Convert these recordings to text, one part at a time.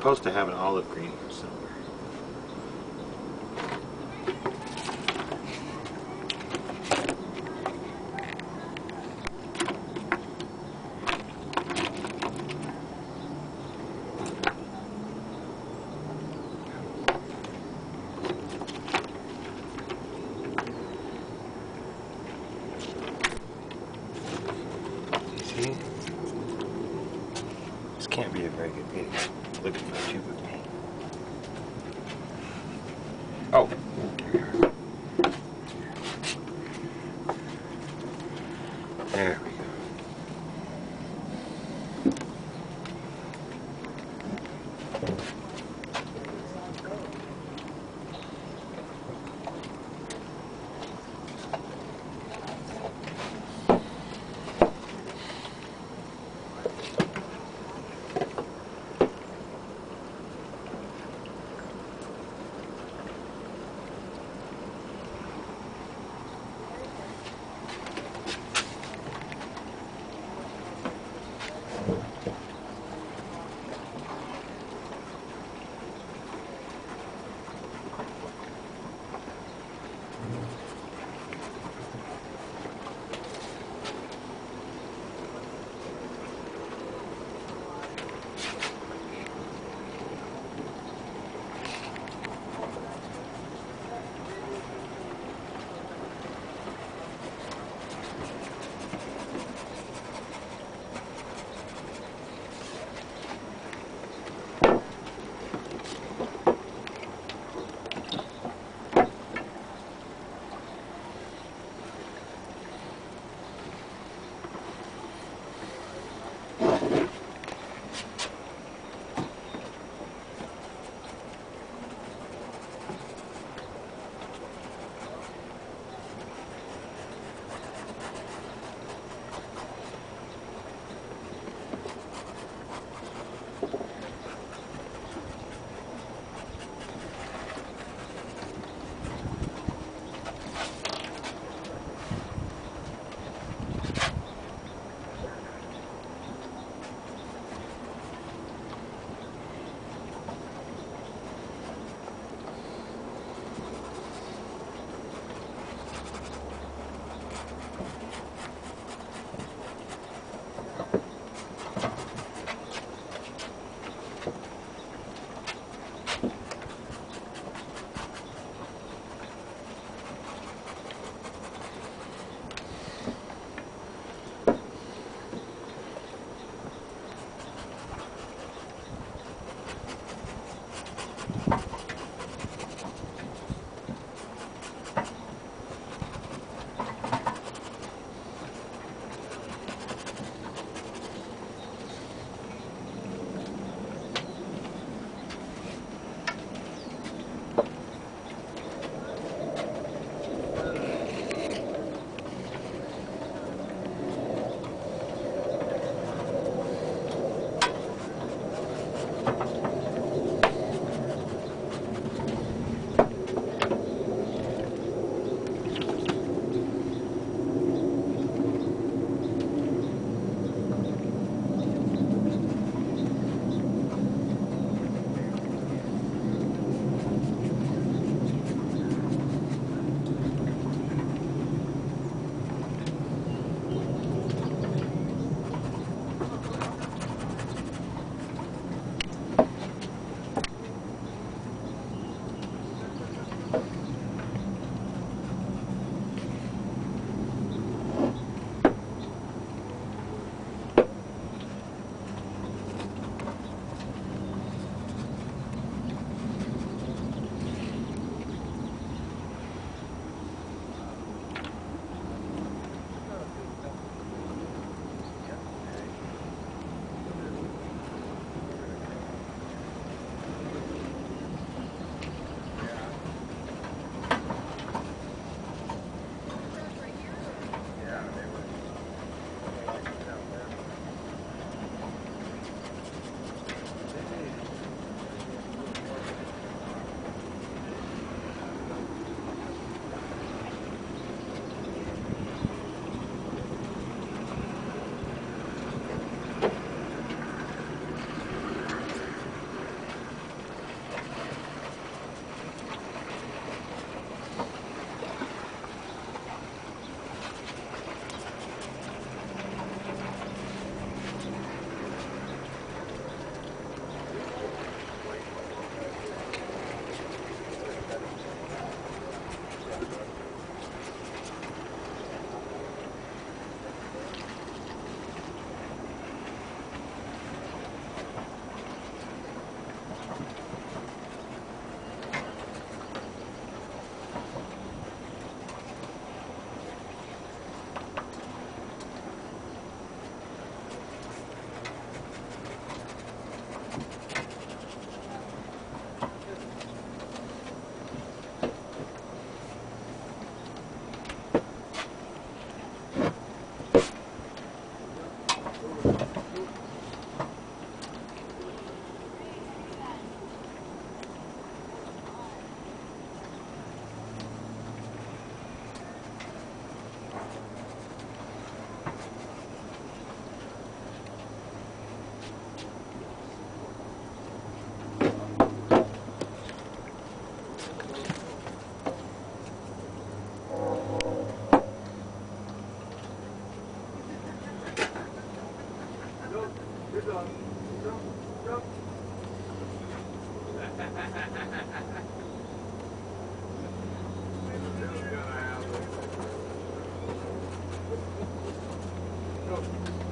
supposed to have an olive green here somewhere. This can't be a very good video. Look at my tube of paint.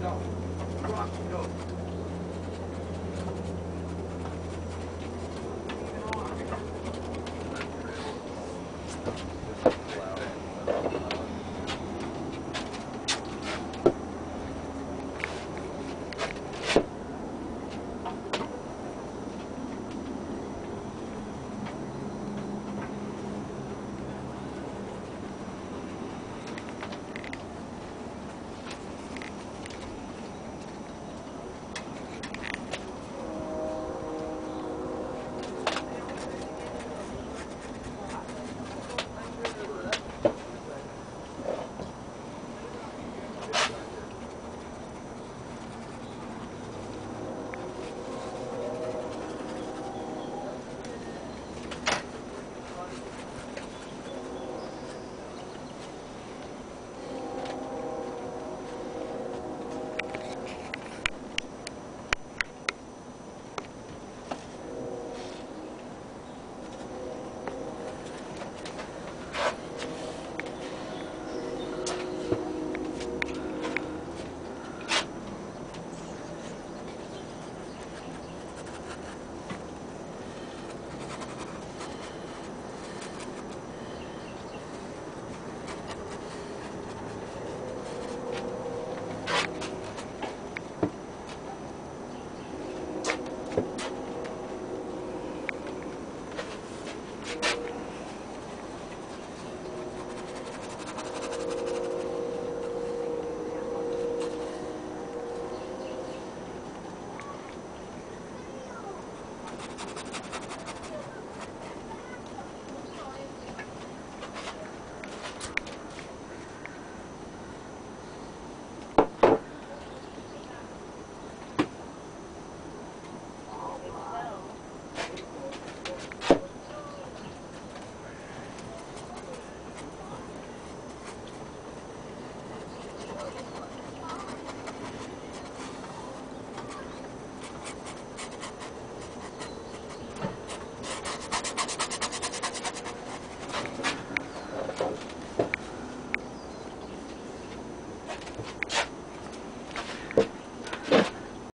No. Rock, no. Wow.